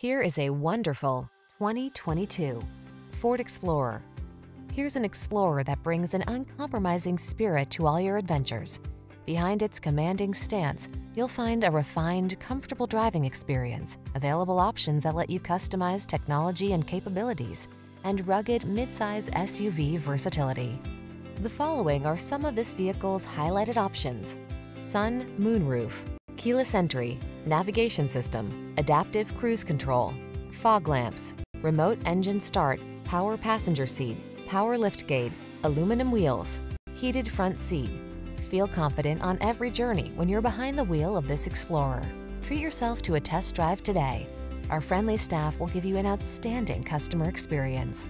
Here is a wonderful 2022 Ford Explorer. Here's an Explorer that brings an uncompromising spirit to all your adventures. Behind its commanding stance, you'll find a refined, comfortable driving experience, available options that let you customize technology and capabilities, and rugged midsize SUV versatility. The following are some of this vehicle's highlighted options: sun, moonroof, keyless entry, navigation system, adaptive cruise control, fog lamps, remote engine start, power passenger seat, power liftgate, aluminum wheels, heated front seat. Feel confident on every journey when you're behind the wheel of this Explorer. Treat yourself to a test drive today. Our friendly staff will give you an outstanding customer experience.